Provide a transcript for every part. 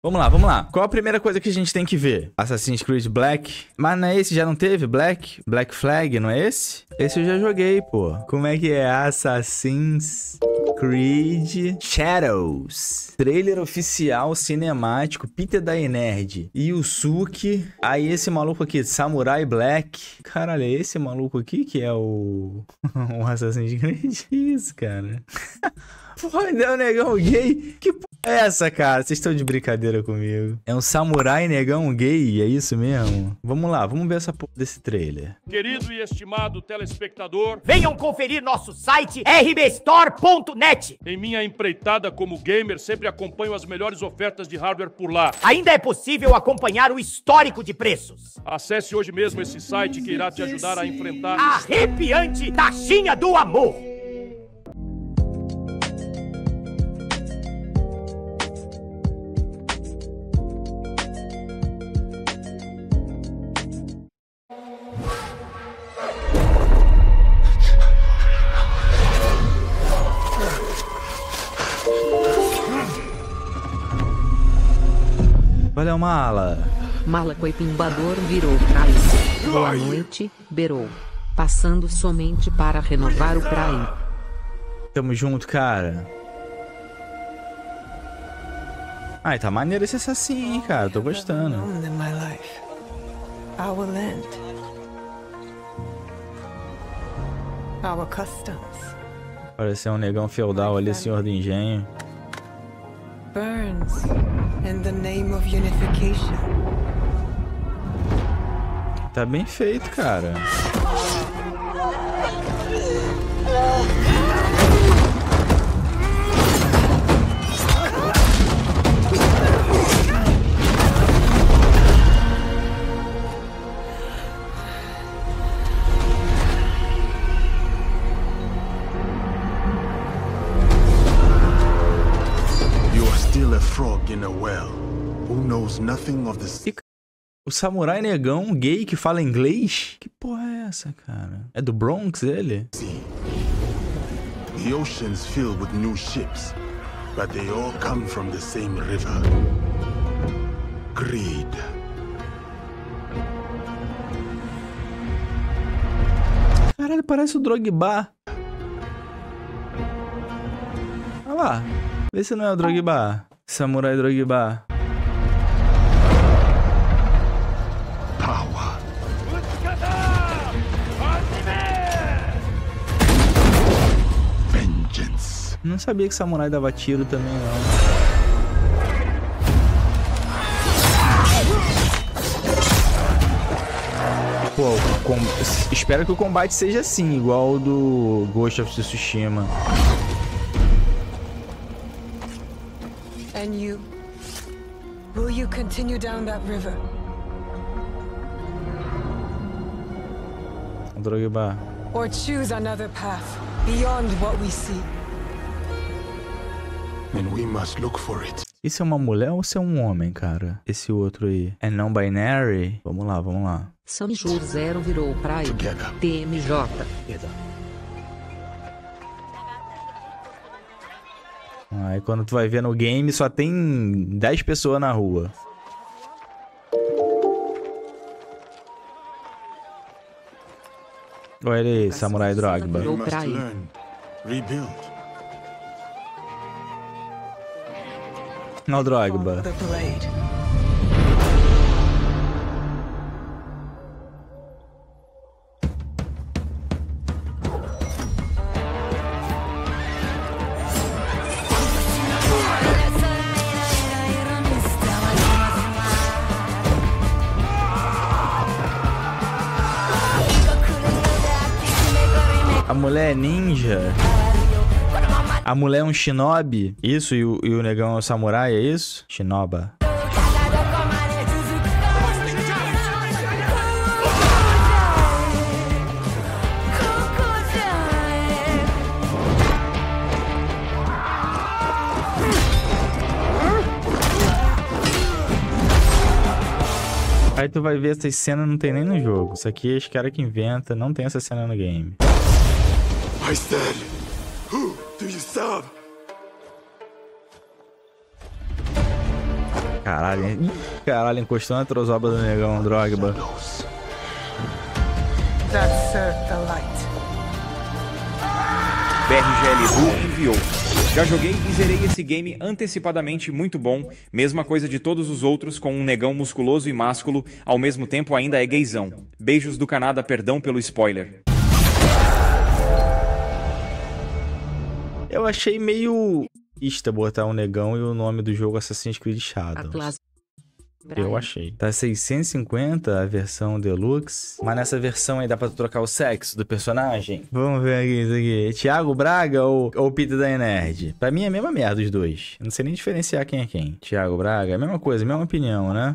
Vamos lá, vamos lá. Qual a primeira coisa que a gente tem que ver? Assassin's Creed Black. Mas não é esse? Já não teve? Black? Black Flag, não é esse? Esse eu já joguei, pô. Como é que é? Assassin's Creed Shadows. Trailer oficial cinemático. Peter Dae Nerd. Yusuke. Aí esse maluco aqui, Samurai Black. Caralho, é esse maluco aqui que é o... o Assassin's Creed? Isso, cara. Porra, é um negão gay? Que porra é essa, cara? Vocês estão de brincadeira comigo. É um samurai negão gay, é isso mesmo? Vamos lá, vamos ver essa porra desse trailer. Querido e estimado telespectador, venham conferir nosso site rbstore.net. Em minha empreitada como gamer, sempre acompanho as melhores ofertas de hardware por lá. Ainda é possível acompanhar o histórico de preços. Acesse hoje mesmo esse site que irá te ajudar a enfrentar... a arrepiante taxinha do amor. Olha o mala. Mala coipimbador virou praia. Boa noite, Berou. Passando somente para renovar o praia. Tamo junto, cara. Ai, tá maneiro esse assassino, hein, cara. Tô gostando. Our land. Our customs. Pareceu um negão feudal ali, senhor do engenho. Burns in the name of unification. Tá bem feito, cara. O samurai negão gay que fala inglês? Que porra é essa, cara? É do Bronx ele? Sim. The oceans filled with new ships, but they all come from the same river. Greed. Caralho, parece o Drogba. Olha lá. Vê se não é o Drogba. Samurai Drogba. Power. Vengeance. Não sabia que samurai dava tiro também, não. Pô, espero que o combate seja assim, igual o do Ghost of Tsushima. And you, will you continue down that river? Drogba. Or choose another path beyond what we see. And we must look for it. Isso é uma mulher ou isso é um homem, cara? Esse outro aí. É não binary? Vamos lá, vamos lá. Samjur Zero virou praia. TMJ. Aí quando tu vai ver no game, só tem 10 pessoas na rua. Olha aí, Samurai Drogba. Não, Drogba. A mulher é ninja? A mulher é um shinobi? Isso, e o negão é um samurai, é isso? Shinoba. Aí tu vai ver essas cenas, não tem nem no jogo. Isso aqui é os caras que inventam, não tem essa cena no game. I said, who do you serve? Caralho, hein? Caralho, encostou na trozoba do negão, Drogba. BRGL enviou. Já joguei e zerei esse game antecipadamente, muito bom. Mesma coisa de todos os outros, com um negão musculoso e másculo, ao mesmo tempo ainda é gaysão. Beijos do Canadá, perdão pelo spoiler. Eu achei meio... Ista botar um negão e o nome do jogo Assassin's Creed Shadows. Eu achei. Tá 650 a versão deluxe. Mas nessa versão aí dá pra trocar o sexo do personagem. Vamos ver aqui isso aqui. Tiago Braga ou Peter Dae Nerd? Pra mim é a mesma merda os dois. Eu não sei nem diferenciar quem é quem. Tiago Braga, é a mesma coisa, mesma opinião, né?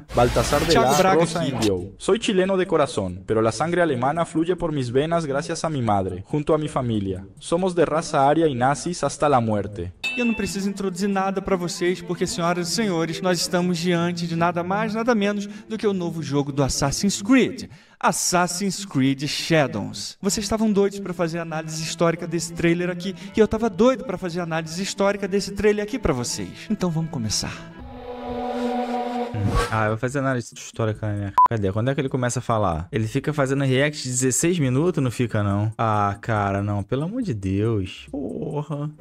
Tiago Braga aqui. Soy chileno de corazón, pero la sangre alemana fluye por mis venas gracias a mi madre, junto a mi familia. Somos de raza aria y nazis hasta la muerte. E eu não preciso introduzir nada pra vocês, porque, senhoras e senhores, nós estamos diante de nada mais, nada menos do que o novo jogo do Assassin's Creed. Assassin's Creed Shadows. Vocês estavam doidos pra fazer análise histórica desse trailer aqui, e eu tava doido pra fazer análise histórica desse trailer aqui pra vocês. Então vamos começar. Ah, eu vou fazer análise histórica, né? Cadê? Quando é que ele começa a falar? Ele fica fazendo react 16 minutos, não fica, não? Ah, cara, não. Pelo amor de Deus. Porra.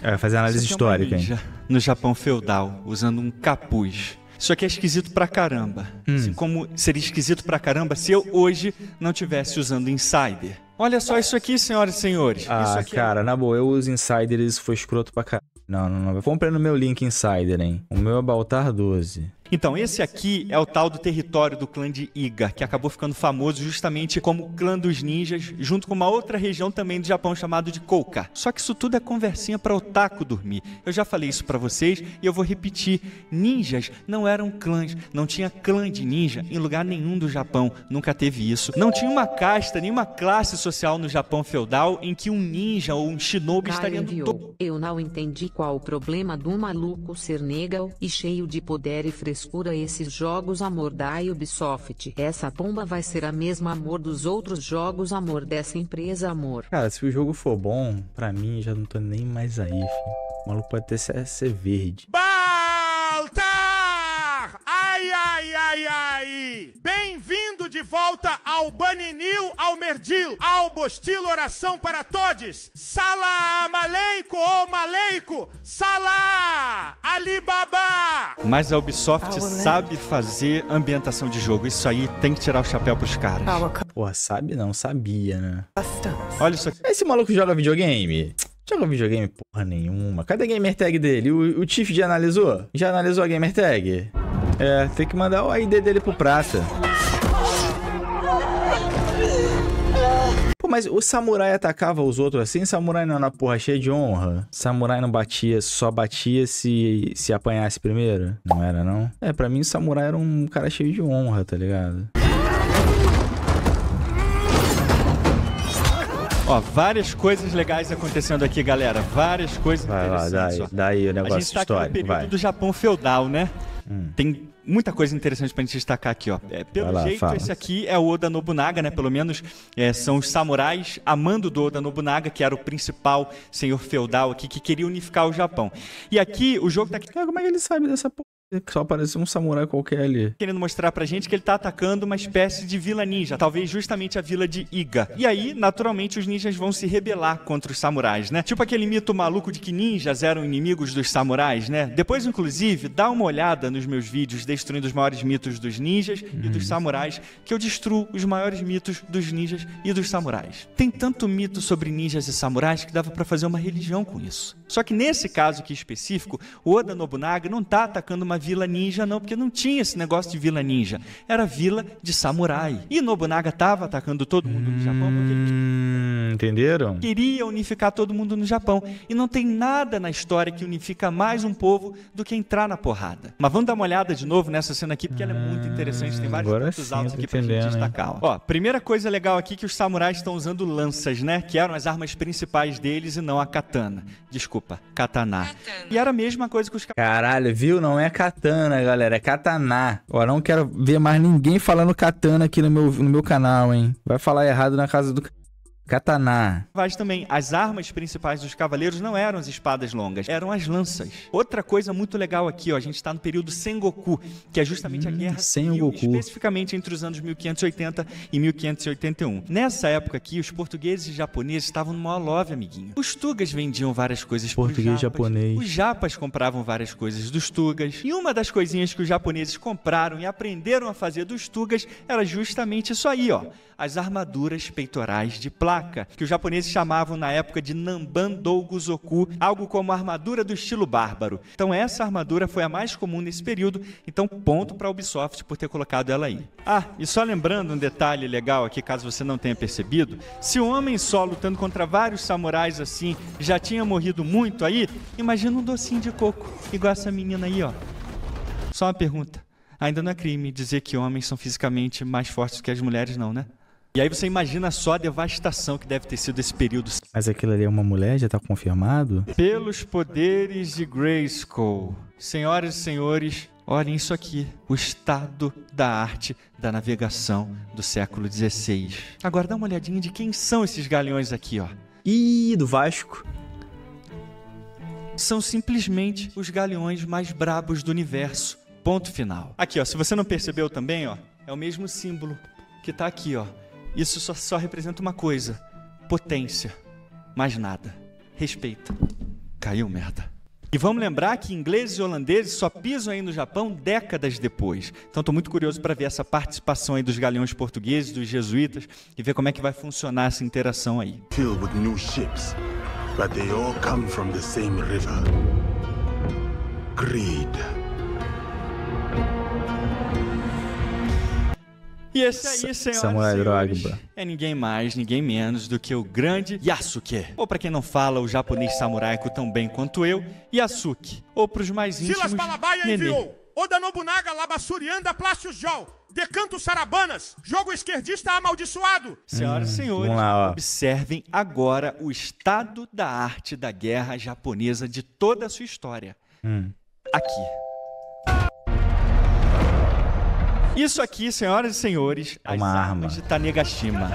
É, fazer análise histórica, hein? No Japão feudal, usando um capuz. Isso aqui é esquisito pra caramba. Assim como seria esquisito pra caramba se eu hoje não estivesse usando Insider. Olha só isso aqui, senhoras e senhores. Ah, isso aqui cara, na boa, eu uso Insider e isso foi escroto pra caramba. Não, não, não. Comprei no meu link Insider, hein? O meu é Baltar 12. Então, esse aqui é o tal do território do clã de Iga, que acabou ficando famoso justamente como o clã dos ninjas, junto com uma outra região também do Japão chamado de Kouka. Só que isso tudo é conversinha pra otaku dormir. Eu já falei isso pra vocês e eu vou repetir. Ninjas não eram clãs, não tinha clã de ninja em lugar nenhum do Japão. Nunca teve isso. Não tinha uma casta, nenhuma classe social no Japão feudal em que um ninja ou um shinobi estaria no topo. Eu não entendi qual o problema de um maluco ser negão e cheio de poder e frescura esses jogos amor da Ubisoft. Essa pomba vai ser a mesma amor dos outros jogos amor dessa empresa amor. Cara, se o jogo for bom, pra mim já não tô nem mais aí, filho. O maluco pode até ser verde. Baltar! Ai, ai, ai, ai! Bem-vindo de volta ao Baninil, ao Merdil, ao Bostil, oração para todos! Salam aleico, ou maleico! Salam! Alibaba! Mas a Ubisoft sabe fazer ambientação de jogo. Isso aí tem que tirar o chapéu pros caras. Porra, sabe não, sabia, né? Olha isso aqui. Esse maluco joga videogame? Joga videogame porra nenhuma. Cadê a gamer tag dele? O Tiff já analisou? Já analisou a gamer tag? É, tem que mandar o ID dele pro prata. Pô, mas o samurai atacava os outros assim? Samurai não era porra cheia de honra? Samurai não batia, só batia se apanhasse primeiro? Não era, não? É, pra mim o samurai era um cara cheio de honra, tá ligado? Ó, várias coisas legais acontecendo aqui, galera. Várias coisas interessantes. Vai lá, daí o negócio histórico. A gente tá aqui no período do Japão feudal, né? Tem muita coisa interessante pra gente destacar aqui, ó. É, pelo jeito, esse aqui é o Oda Nobunaga, né? Pelo menos são os samurais a mando do Oda Nobunaga, que era o principal senhor feudal aqui, que queria unificar o Japão. E aqui, o jogo tá aqui... Como é que ele sabe dessa porra? Só apareceu um samurai qualquer ali. Querendo mostrar pra gente que ele tá atacando uma espécie de vila ninja, talvez justamente a vila de Iga. E aí, naturalmente, os ninjas vão se rebelar contra os samurais, né? Tipo aquele mito maluco de que ninjas eram inimigos dos samurais, né? Depois, inclusive, dá uma olhada nos meus vídeos destruindo os maiores mitos dos ninjas e dos samurais, que eu destruo os maiores mitos dos ninjas e dos samurais. Tem tanto mito sobre ninjas e samurais que dava pra fazer uma religião com isso. Só que nesse caso aqui específico, o Oda Nobunaga não tá atacando uma vila ninja não, porque não tinha esse negócio de vila ninja, era vila de samurai. E Nobunaga tava atacando todo mundo no Japão porque ele... Entenderam? Queria unificar todo mundo no Japão. E não tem nada na história que unifica mais um povo do que entrar na porrada. Mas vamos dar uma olhada de novo nessa cena aqui, porque ela é muito interessante, tem vários pontos altos aqui pra gente destacar. Ó, primeira coisa legal aqui que os samurais estão usando lanças, né, que eram as armas principais deles e não a katana. Desculpa, katana. E era a mesma coisa que os... Caralho, viu? Não é katana. Katana, galera, é katana. Ó, não quero ver mais ninguém falando katana aqui no meu canal, hein? Vai falar errado na casa do... Katana. Mas também, as armas principais dos cavaleiros não eram as espadas longas, eram as lanças. Outra coisa muito legal aqui, ó, a gente está no período Sengoku, que é justamente a guerra civil, especificamente entre os anos 1580 e 1581. Nessa época aqui, os portugueses e japoneses estavam numa love, amiguinho. Os tugas vendiam várias coisas para os japas, japonês. Os japas compravam várias coisas dos tugas, e uma das coisinhas que os japoneses compraram e aprenderam a fazer dos tugas era justamente isso aí, ó, as armaduras peitorais de placa, que os japoneses chamavam na época de Namban Dou Guzoku, algo como a armadura do estilo bárbaro. Então essa armadura foi a mais comum nesse período, então ponto para a Ubisoft por ter colocado ela aí. Ah, e só lembrando um detalhe legal aqui, caso você não tenha percebido, se um homem só lutando contra vários samurais assim já tinha morrido muito aí, imagina um docinho de coco, igual essa menina aí, ó. Só uma pergunta, ainda não é crime dizer que homens são fisicamente mais fortes que as mulheres não, né? E aí você imagina só a devastação que deve ter sido esse período. Mas aquilo ali é uma mulher? Já tá confirmado? Pelos poderes de Grayskull, senhoras e senhores, olhem isso aqui. O estado da arte da navegação do século XVI. Agora dá uma olhadinha de quem são esses galeões aqui, ó. Ih, do Vasco. São simplesmente os galeões mais brabos do universo. Ponto final. Aqui, ó, se você não percebeu também, ó, é o mesmo símbolo que tá aqui, ó. Isso só representa uma coisa, potência, mais nada, respeita, caiu merda. E vamos lembrar que ingleses e holandeses só pisam aí no Japão décadas depois. Então tô muito curioso para ver essa participação aí dos galeões portugueses, dos jesuítas, e ver como é que vai funcionar essa interação aí. Deal with new ships, but they all come from the same river. Greed. E esse aí, senhoras e senhores, é ninguém mais, ninguém menos do que o grande Yasuke. Ou pra quem não fala o japonês samuraico tão bem quanto eu, Yasuke. Ou pros mais íntimos, Silas Palabaia enviou. Oda Nobunaga Labassurianda Plácios Jol. Decanto Sarabanas. Jogo esquerdista amaldiçoado. Senhoras e senhores, observem agora o estado da arte da guerra japonesa de toda a sua história. Aqui. Isso aqui, senhoras e senhores, é uma arma de Tanegashima.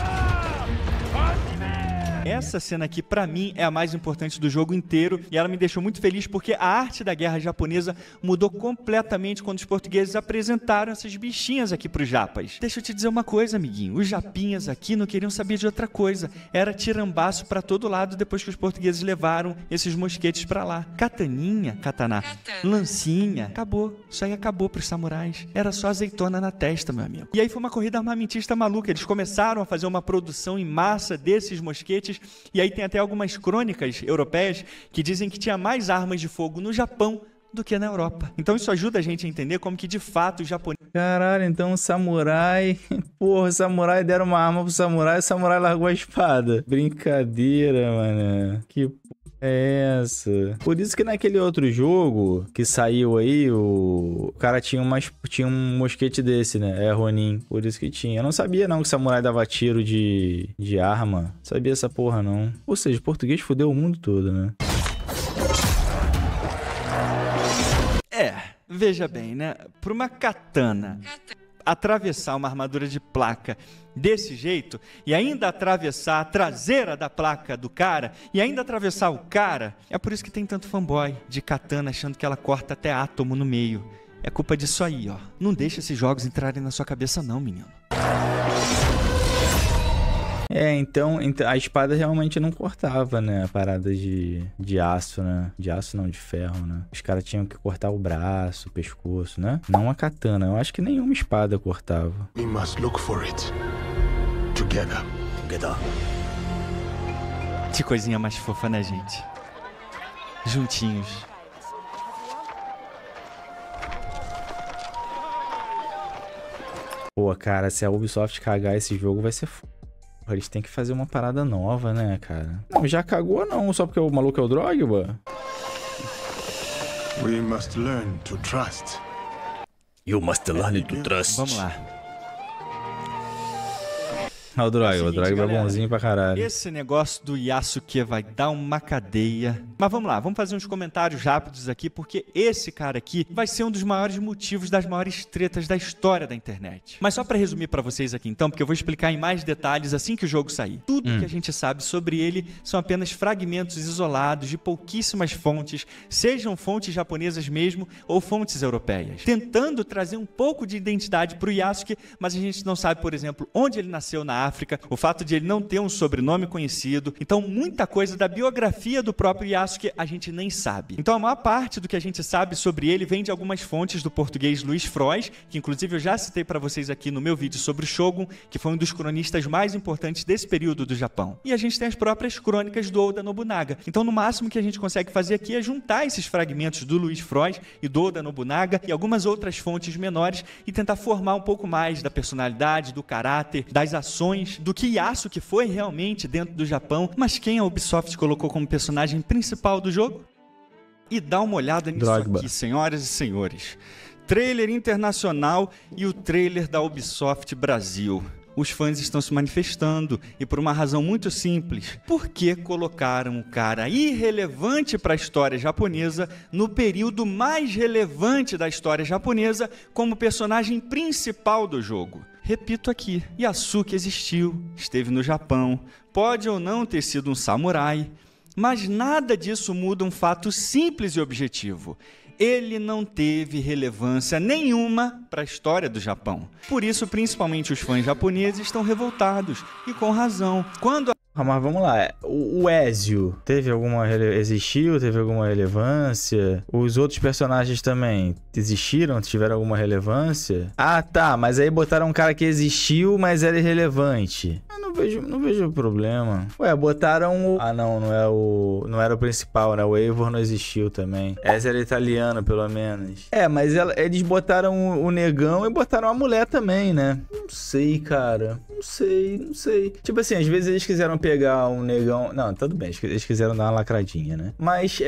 Essa cena aqui, pra mim, é a mais importante do jogo inteiro e ela me deixou muito feliz porque a arte da guerra japonesa mudou completamente quando os portugueses apresentaram essas bichinhas aqui pros japas. Deixa eu te dizer uma coisa, amiguinho, os japinhas aqui não queriam saber de outra coisa, era tirambaço pra todo lado depois que os portugueses levaram esses mosquetes pra lá. Kataninha, katana, lancinha, acabou, isso aí acabou pros samurais, era só azeitona na testa, meu amigo. E aí foi uma corrida armamentista maluca, eles começaram a fazer uma produção em massa desses mosquetes. E aí tem até algumas crônicas europeias que dizem que tinha mais armas de fogo no Japão do que na Europa. Então isso ajuda a gente a entender como que de fato o japonês... Caralho, então o samurai... Porra, o samurai deram uma arma pro samurai e o samurai largou a espada. Brincadeira, mano. Que porra é essa? Por isso que naquele outro jogo que saiu aí, o cara tinha um mosquete desse, né? É Ronin. Por isso que tinha. Eu não sabia não que o samurai dava tiro de arma. Não sabia essa porra não. Ou seja, o português fudeu o mundo todo, né? Veja bem, né? Para uma katana atravessar uma armadura de placa desse jeito e ainda atravessar a traseira da placa do cara e ainda atravessar o cara, é por isso que tem tanto fanboy de katana achando que ela corta até átomo no meio. É culpa disso aí, ó. Não deixa esses jogos entrarem na sua cabeça não, menino. É, então a espada realmente não cortava, né? A parada de aço, né? De aço não, de ferro, né? Os caras tinham que cortar o braço, o pescoço, né? Não a katana. Eu acho que nenhuma espada cortava. We must look for it. Together. Together. Que coisinha mais fofa, né, gente? Juntinhos. Pô, cara, se a Ubisoft cagar esse jogo vai ser foda. Eles têm que fazer uma parada nova, né, cara? Não, já cagou não, só porque o maluco é o Drogba. We must learn to trust. You must learn to trust. Vamos lá. Olha o Droga, o Droga é bonzinho pra caralho. Esse negócio do Yasuke vai dar uma cadeia. Mas vamos lá, vamos fazer uns comentários rápidos aqui, porque esse cara aqui vai ser um dos maiores motivos das maiores tretas da história da internet. Mas só pra resumir pra vocês aqui então, porque eu vou explicar em mais detalhes assim que o jogo sair. Tudo que a gente sabe sobre ele são apenas fragmentos isolados de pouquíssimas fontes, sejam fontes japonesas mesmo ou fontes europeias, tentando trazer um pouco de identidade pro Yasuke, mas a gente não sabe, por exemplo, onde ele nasceu na África, o fato de ele não ter um sobrenome conhecido. Então muita coisa da biografia do próprio Yasuke a gente nem sabe. Então a maior parte do que a gente sabe sobre ele vem de algumas fontes do português Luís Fróis, que inclusive eu já citei pra vocês aqui no meu vídeo sobre o Shogun, que foi um dos cronistas mais importantes desse período do Japão. E a gente tem as próprias crônicas do Oda Nobunaga. Então no máximo que a gente consegue fazer aqui é juntar esses fragmentos do Luís Fróis e do Oda Nobunaga e algumas outras fontes menores e tentar formar um pouco mais da personalidade, do caráter, das ações, do que Yasuke foi realmente dentro do Japão. Mas quem a Ubisoft colocou como personagem principal do jogo? E dá uma olhada nisso aqui, senhoras e senhores. Trailer internacional e o trailer da Ubisoft Brasil. Os fãs estão se manifestando, e por uma razão muito simples. Por que colocaram um cara irrelevante para a história japonesa, no período mais relevante da história japonesa, como personagem principal do jogo? Repito aqui, Yasuke existiu, esteve no Japão, pode ou não ter sido um samurai, mas nada disso muda um fato simples e objetivo. Ele não teve relevância nenhuma para a história do Japão. Por isso, principalmente os fãs japoneses estão revoltados, e com razão. Quando mas vamos lá, o Ezio teve alguma existiu, teve alguma relevância? Os outros personagens também existiram, tiveram alguma relevância? Ah, tá, mas aí botaram um cara que existiu, mas era irrelevante. Eu não vejo problema. Ué, botaram o... Ah, não é o... Não era o principal, né? O Eivor não existiu também. Ezio era italiano, pelo menos. É, mas eles botaram o negão e botaram a mulher também, né? Não sei, cara. Não sei. Tipo assim, às vezes eles quiseram pegar um negão... Não, tudo bem, eles quiseram dar uma lacradinha, né? Mas,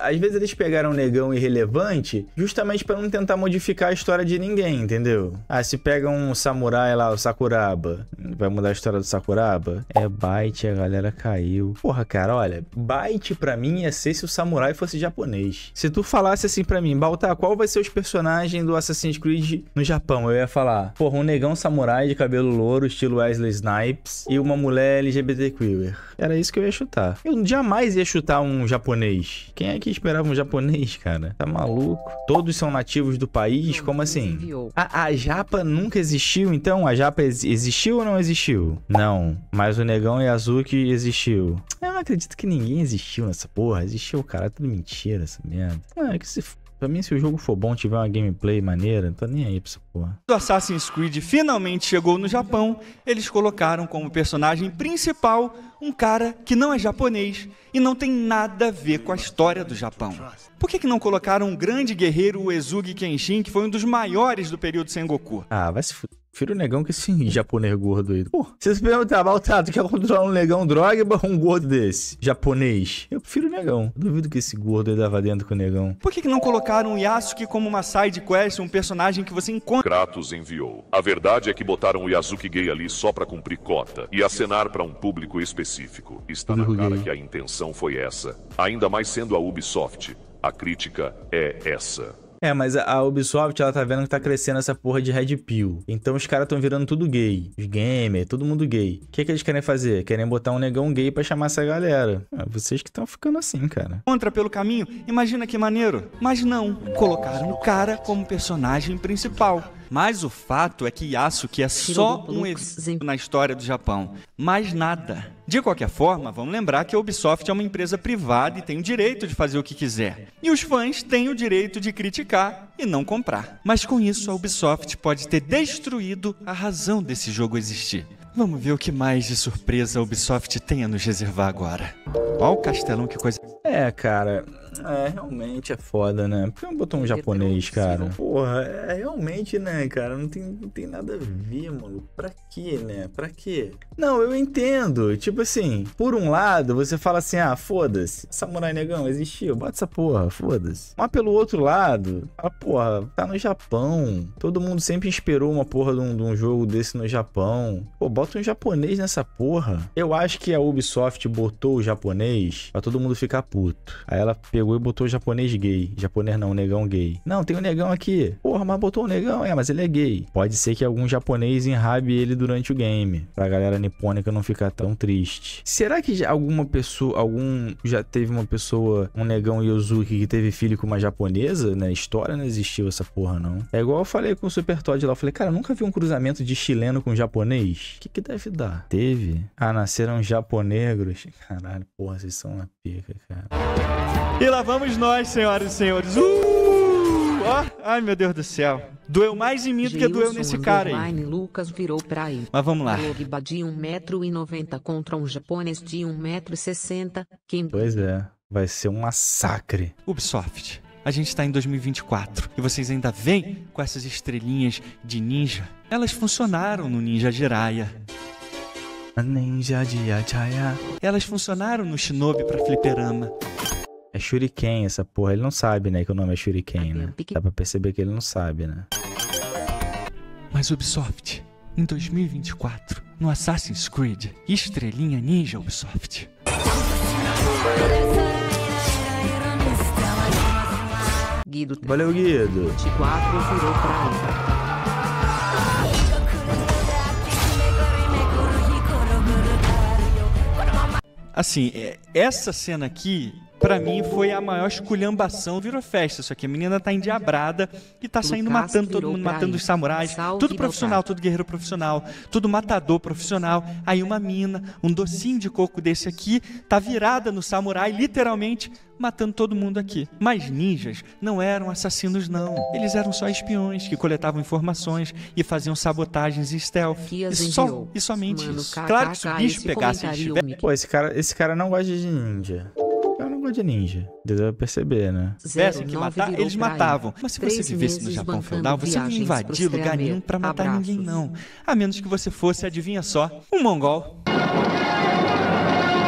às vezes eles pegaram um negão irrelevante justamente pra não tentar modificar a história de ninguém, entendeu? Ah, se pega um samurai lá, o Sakuraba, vai mudar a história do Sakuraba? É Bite, a galera caiu. Porra, cara, olha, Bite pra mim ia ser se o samurai fosse japonês. Se tu falasse assim pra mim, Baltar, qual vai ser os personagens do Assassin's Creed no Japão? Eu ia falar, porra, um negão samurai de cabelo louro, estilo Wesley Snipes, e uma mulher LGBT queer. Era isso que eu ia chutar. Eu jamais ia chutar um japonês. Quem é que esperava um japonês, cara? Tá maluco? Todos são nativos do país? Como assim? A japa nunca existiu, então? A japa existiu ou não existiu? Não. Mas o negão Yasuke existiu. Eu não acredito que ninguém existiu nessa porra. Existiu, cara. É tudo mentira essa merda. Mano, que se f... Pra mim, se o jogo for bom, tiver uma gameplay maneira, não tô nem aí pra essa porra. Quando Assassin's Creed finalmente chegou no Japão, eles colocaram como personagem principal um cara que não é japonês e não tem nada a ver com a história do Japão. Por que não colocaram um grande guerreiro, o Uesugi Kenshin, que foi um dos maiores do período Sengoku? Ah, vai se fuder. Prefiro o negão que esse japonês gordo aí. Pô, vocês perguntam, Baltato, quer controlar um negão droga ou um gordo desse? Japonês. Eu prefiro o negão. Duvido que esse gordo aí dava dentro com o negão. Por que não colocaram o Yasuke como uma side quest, um personagem que você encontra? Kratos enviou. A verdade é que botaram o Yasuke gay ali só pra cumprir cota e acenar pra um público específico. Está na cara que a intenção foi essa. Ainda mais sendo a Ubisoft. A crítica é essa. É, mas a Ubisoft, ela tá vendo que tá crescendo essa porra de Red Pill. Então os caras tão virando tudo gay. Os gamers, todo mundo gay. O que eles querem fazer? Querem botar um negão gay pra chamar essa galera. É vocês que estão ficando assim, cara. Contra pelo caminho, imagina que maneiro. Mas não, colocaram o cara como personagem principal. Mas o fato é que Yasuke é só um exemplo na história do Japão. Mais nada. De qualquer forma, vamos lembrar que a Ubisoft é uma empresa privada e tem o direito de fazer o que quiser. E os fãs têm o direito de criticar e não comprar. Mas com isso, a Ubisoft pode ter destruído a razão desse jogo existir. Vamos ver o que mais de surpresa a Ubisoft tem a nos reservar agora. Olha o castelão, que coisa... É, cara, é, realmente é foda, né? Por que não botou um japonês, cara? Porra, é realmente, né, cara? Não tem nada a ver, mano. Pra quê, né? Pra quê? Não, eu entendo. Tipo assim, por um lado, você fala assim, ah, foda-se, Samurai Negão existiu, bota essa porra, foda-se. Mas pelo outro lado, a porra, tá no Japão. Todo mundo sempre esperou uma porra de um jogo desse no Japão. Pô, bota um japonês nessa porra. Eu acho que a Ubisoft botou o japonês pra todo mundo ficar puto. Aí ela pegou e botou japonês gay. Japonês não, negão gay. Não, tem um negão aqui. Porra, mas botou um negão. É, mas ele é gay. Pode ser que algum japonês enrabe ele durante o game, pra galera nipônica não ficar tão triste. Será que já alguma pessoa, já teve uma pessoa, um negão Yusuke que teve filho com uma japonesa? Na história não existiu essa porra, não. É igual eu falei com o Super Todd lá. Eu falei, cara, eu nunca vi um cruzamento de chileno com japonês. O que que deve dar? Teve? Ah, nasceram japonegros. Caralho, porra, vocês são uma pica, cara. E lá vamos nós, senhoras e senhores. Oh, ai, meu Deus do céu. Doeu mais em mim do que doeu nesse cara aí. Lucas virou pra ele. Mas vamos lá. Logba de 1,90 m contra um japonês de 1,60 m. Quem... Pois é, vai ser um massacre. Ubisoft, a gente tá em 2024 e vocês ainda vêm com essas estrelinhas de ninja. Elas funcionaram no Ninja Jiraiya. Ninja Jiraiya. Elas funcionaram no Shinobi pra fliperama. É Shuriken essa porra, ele não sabe, né, que o nome é Shuriken, né? Dá pra perceber que ele não sabe, né? Mas Ubisoft, em 2024, no Assassin's Creed, estrelinha ninja Ubisoft. Guido. Valeu, Guido. 24 virou pra ele. Assim, essa cena aqui, pra mim, foi a maior esculhambação, virou festa. Só que a menina tá endiabrada e tá saindo matando todo mundo, matando os samurais. Tudo profissional, tudo guerreiro profissional, tudo matador profissional. Aí uma mina, um docinho de coco desse aqui, tá virada no samurai, literalmente matando todo mundo aqui. Mas ninjas não eram assassinos, não. Eles eram só espiões que coletavam informações e faziam sabotagens e stealth. E somente isso. Claro que se o bicho pegasse... Pô, esse cara não gosta de ninja. Eu não gosto de ninja. Deve perceber, né? Tivessem que matar, eles matavam. Mas se você vivesse no Japão feudal, você não ia invadir lugar nenhum pra matar ninguém, não. A menos que você fosse, adivinha só, um mongol.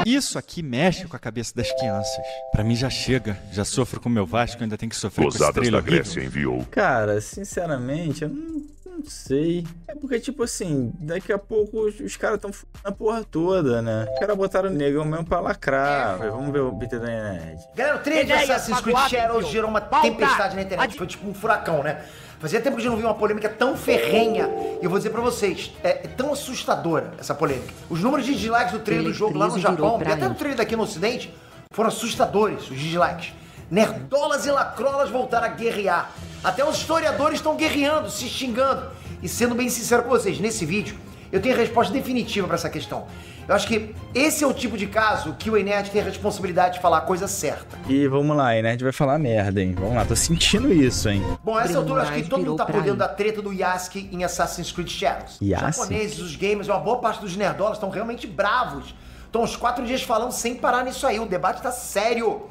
Isso aqui mexe com a cabeça das crianças. Pra mim já chega. Já sofro com o meu Vasco, ainda tem que sofrer Osadas com a estrela da Grécia enviou. Cara, sinceramente, eu não sei. É porque, tipo assim, daqui a pouco os caras tão f***ando a porra toda, né? Os caras botaram o negão mesmo pra lacrar. Foi, vamos ver o Peter Dae Nerd. Galera, o trailer de Assassin's Creed Shadows gerou uma tempestade na internet. Foi tipo um furacão, né? Fazia tempo que a gente não via uma polêmica tão ferrenha. E eu vou dizer pra vocês, é tão assustadora essa polêmica. Os números de dislikes do trailer do jogo lá no Japão, e até no trailer daqui no Ocidente, foram assustadores, os dislikes. Nerdolas e lacrolas voltaram a guerrear. Até os historiadores estão guerreando, se xingando. E sendo bem sincero com vocês, nesse vídeo, eu tenho a resposta definitiva pra essa questão. Eu acho que esse é o tipo de caso que o EI Nerd tem a responsabilidade de falar a coisa certa. E vamos lá, o EI Nerd vai falar merda, hein? Vamos lá, tô sentindo isso, hein? Bom, a essa altura eu acho que todo mundo tá por dentro da treta do Yasuke em Assassin's Creed Shadows. Yasuke? Os japoneses, os gamers, uma boa parte dos nerdolas estão realmente bravos. Estão uns 4 dias falando sem parar nisso aí, o debate tá sério.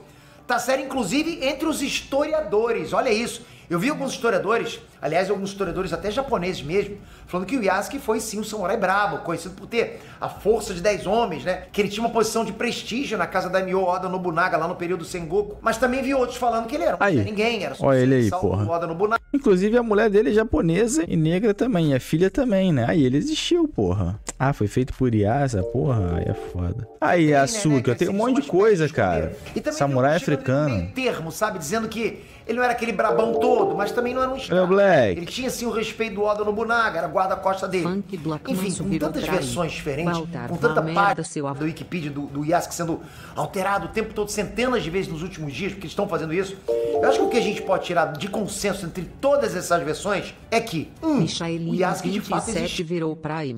Tá sério, inclusive, entre os historiadores, olha isso. Eu vi alguns historiadores, aliás, alguns historiadores até japoneses mesmo, falando que o Yasuke foi sim um samurai brabo, conhecido por ter a força de 10 homens, né? Que ele tinha uma posição de prestígio na casa da Nioh, Oda Nobunaga, lá no período Sengoku. Mas também vi outros falando que ele era um ninguém, era só um Oda Nobunaga. Inclusive, a mulher dele é japonesa e negra também, a filha também, né? Aí ele existiu, porra. Ah, foi feito por Yasa, porra, aí é foda. Aí, Yasuke, tem um monte de coisa, cara. Samurai africano. Meio termo, sabe? Dizendo que ele não era aquele brabão todo, mas também não era um escravo. Ele tinha, assim, o respeito do Oda Nobunaga, era guarda-costa dele. Enfim, com tantas versões diferentes, com tanta parte da Wikipedia do Yasuke sendo alterado o tempo todo, centenas de vezes nos últimos dias, porque eles estão fazendo isso, eu acho que o que a gente pode tirar de consenso entre todas essas versões é que, 1, o Yasuke de fato existe.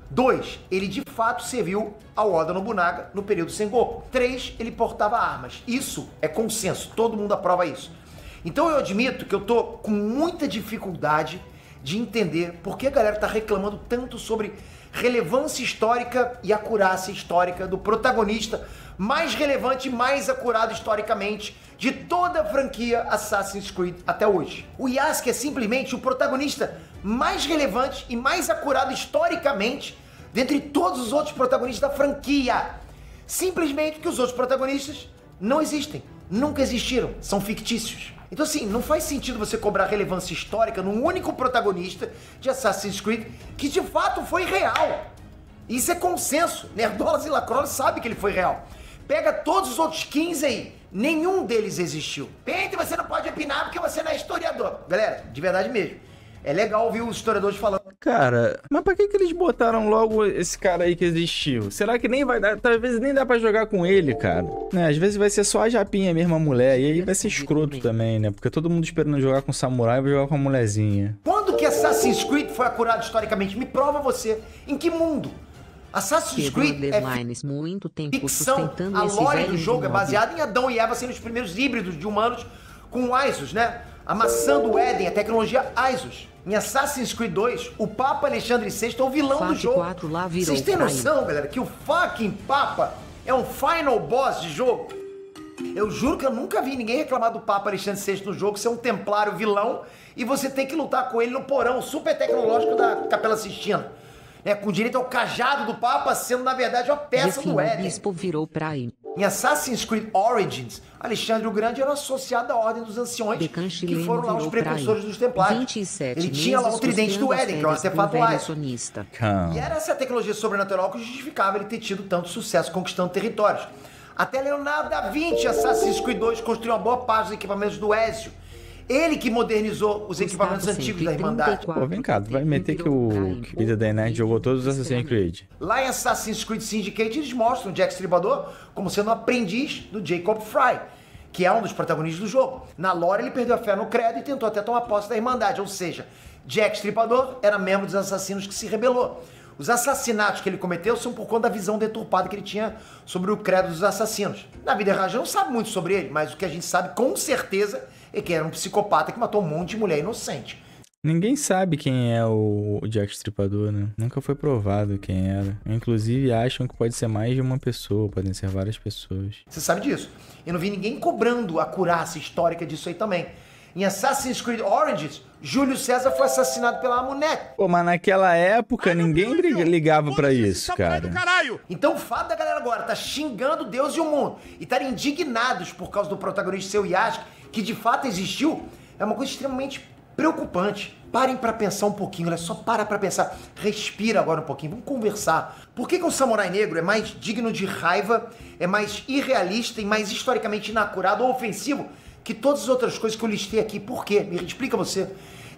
2, ele de fato serviu ao Oda Nobunaga no período Sengoku. 3, ele portava armas. Isso é consenso, todo mundo aprova isso. Então eu admito que eu tô com muita dificuldade de entender por que a galera tá reclamando tanto sobre relevância histórica e acurácia histórica do protagonista mais relevante e mais acurado historicamente de toda a franquia Assassin's Creed até hoje. O Yasuke é simplesmente o protagonista mais relevante e mais acurado historicamente dentre todos os outros protagonistas da franquia. Simplesmente que os outros protagonistas não existem, nunca existiram, são fictícios. Então assim, não faz sentido você cobrar relevância histórica num único protagonista de Assassin's Creed que de fato foi real. Isso é consenso, nerdolas e lacrolas sabem que ele foi real. Pega todos os outros 15 aí, nenhum deles existiu. Pedro, você não pode opinar porque você não é historiador. Galera, de verdade mesmo, é legal ouvir os historiadores falando. Cara, mas pra que eles botaram logo esse cara aí que existiu? Será que nem vai dar, talvez nem dá pra jogar com ele, cara? Né, às vezes vai ser só a japinha mesmo, a mulher, e aí vai ser escroto também, né? Porque todo mundo esperando jogar com samurai, vai jogar com a mulherzinha. Quando que Assassin's Creed foi acurado historicamente? Me prova você, em que mundo? Assassin's Creed é muito tempo ficção, a lore do jogo é baseada em Adão e Eva sendo os primeiros híbridos de humanos com Isos, né? A maçã do Éden, a tecnologia Isos. Em Assassin's Creed 2, o Papa Alexandre VI é o vilão do jogo. Vocês têm noção, galera, que o fucking Papa é um final boss de jogo? Eu juro que eu nunca vi ninguém reclamar do Papa Alexandre VI no jogo ser um templário vilão e você tem que lutar com ele no porão super tecnológico da Capela Sistina. É, com direito ao cajado do Papa sendo, na verdade, uma peça do Éden. O bispo virou pra ele. Em Assassin's Creed Origins, Alexandre o Grande era associado à Ordem dos Anciões, que foram lá os precursores dos Templários. Ele tinha lá o tridente do Éden, que era um artefato sonista. E era essa tecnologia sobrenatural que justificava ele ter tido tanto sucesso conquistando territórios. Até Leonardo da Vinci, Assassin's Creed 2, construiu uma boa parte dos equipamentos do Ezio. Ele que modernizou os equipamentos antigos da Irmandade. Pô, vem cá, tu vai meter que o Peter Dae Nerd jogou todos os Assassin's Creed. Lá em Assassin's Creed Syndicate, eles mostram o Jack Stripador como sendo um aprendiz do Jacob Fry, que é um dos protagonistas do jogo. Na lore, ele perdeu a fé no credo e tentou até tomar posse da Irmandade, ou seja, Jack Stripador era membro dos assassinos que se rebelou. Os assassinatos que ele cometeu são por conta da visão deturpada que ele tinha sobre o credo dos assassinos. Na vida real, a gente não sabe muito sobre ele, mas o que a gente sabe com certeza é que era um psicopata que matou um monte de mulher inocente. Ninguém sabe quem é o Jack Stripador, né? Nunca foi provado quem era. Inclusive, acham que pode ser mais de uma pessoa, podem ser várias pessoas. Você sabe disso. Eu não vi ninguém cobrando a acurácia histórica disso aí também. Em Assassin's Creed Origins, Júlio César foi assassinado pela Amunet. Pô, mas naquela época ninguém ligava pra isso, cara. Então o fato da galera agora tá xingando Deus e o mundo e estarem indignados por causa do protagonista seu Yasuke, que de fato existiu, é uma coisa extremamente preocupante. Parem pra pensar um pouquinho, olha só, para pra pensar. Respira agora um pouquinho, vamos conversar. Por que que um samurai negro é mais digno de raiva, é mais irrealista e mais historicamente inacurado ou ofensivo que todas as outras coisas que eu listei aqui? Por quê? Me explica você.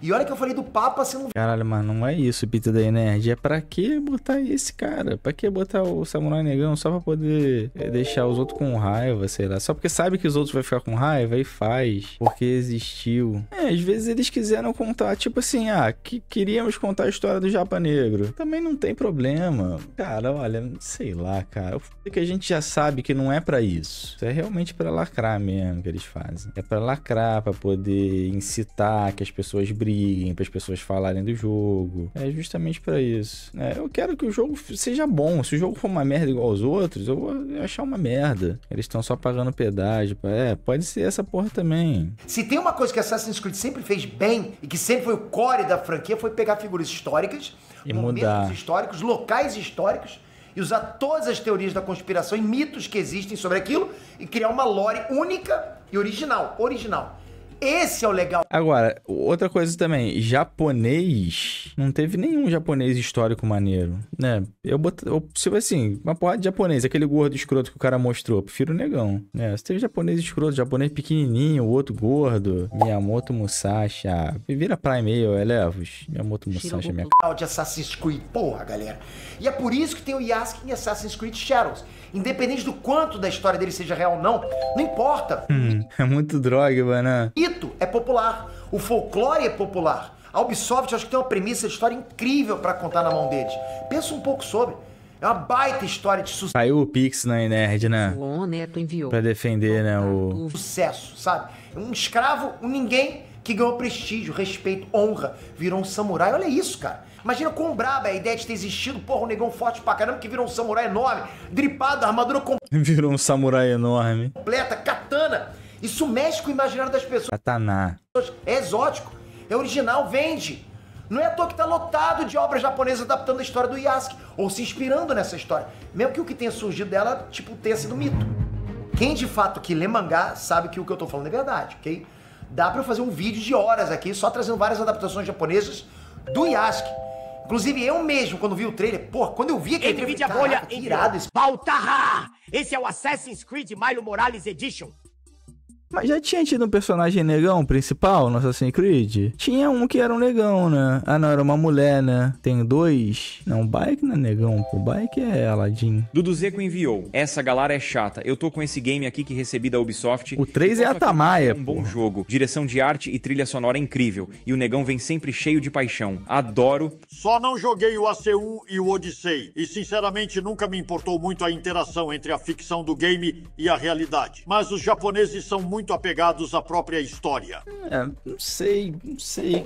E olha que eu falei do Papa sendo... Caralho, mas não é isso, Peter Dae Nerd. É pra que botar esse cara? Pra que botar o samurai negão só pra poder deixar os outros com raiva, sei lá. Só porque sabe que os outros vão ficar com raiva e faz. Porque existiu. É, às vezes eles quiseram contar, tipo assim, ah, que queríamos contar a história do Japa Negro. Também não tem problema. Cara, olha, sei lá, cara. O fato é que a gente já sabe que não é pra isso. Isso é realmente pra lacrar mesmo que eles fazem. É pra lacrar, pra poder incitar que as pessoas briguem, para as pessoas falarem do jogo. É justamente para isso. É, eu quero que o jogo seja bom. Se o jogo for uma merda igual aos outros, eu vou achar uma merda. Eles estão só pagando pedágio. É, pode ser essa porra também. Se tem uma coisa que Assassin's Creed sempre fez bem e que sempre foi o core da franquia, foi pegar figuras históricas, e momentos históricos, locais históricos, e usar todas as teorias da conspiração e mitos que existem sobre aquilo e criar uma lore única e original. Esse é o legal. Agora, outra coisa também, japonês, não teve nenhum japonês histórico maneiro, né? Se assim, uma porrada de japonês, aquele gordo escroto que o cara mostrou, prefiro o negão, né? Você teve japonês escroto, japonês pequenininho, o outro gordo, Miyamoto Musashi, vira Prime aí, Elevos, Miyamoto Musashi, minha c... de Assassin's Creed, porra, galera. E é por isso que tem o Yasuke em Assassin's Creed Shadows. Independente do quanto da história dele seja real ou não, não importa. É muito droga, mano. Ito é popular, o folclore é popular. A Ubisoft acho que tem uma premissa de história incrível pra contar na mão deles. Pensa um pouco sobre. É uma baita história de sucesso. Saiu o Pix na Nerd, né? O Neto enviou. Pra defender, né, o... sucesso, sabe? Um escravo, um ninguém... que ganhou prestígio, respeito, honra, virou um samurai. Olha isso, cara. Imagina quão braba é a ideia de ter existido, porra, um negão forte pra caramba que virou um samurai enorme, dripado, armadura completa. Virou um samurai enorme. Completa, katana. Isso mexe com o imaginário das pessoas. Katana. É exótico, é original, vende. Não é à toa que tá lotado de obras japonesas adaptando a história do Yasuke, ou se inspirando nessa história. Mesmo que o que tenha surgido dela, tipo, tenha sido mito. Quem de fato que lê mangá sabe que o que eu tô falando é verdade, ok? Dá pra eu fazer um vídeo de horas aqui, só trazendo várias adaptações japonesas do Yasuke. Inclusive, eu mesmo, quando vi o trailer, porra, quando eu vi aquele trailer... Divide a bolha em irado esse... Baltarra! Esse é o Assassin's Creed Miles Morales Edition. Mas já tinha tido um personagem negão principal no Assassin's Creed? Tinha um que era um negão, né? Ah, não, era uma mulher, né? Tem dois. Não, o Bike não é negão, pô. O Bike é Aladdin. Duduzeco enviou. Essa galera é chata. Eu tô com esse game aqui que recebi da Ubisoft. O 3 é Atamaia, pô. Um bom jogo. Direção de arte e trilha sonora incrível. E o negão vem sempre cheio de paixão. Adoro. Só não joguei o ACU e o Odyssey. E, sinceramente, nunca me importou muito a interação entre a ficção do game e a realidade. Mas os japoneses são muito apegados à própria história. É, não sei,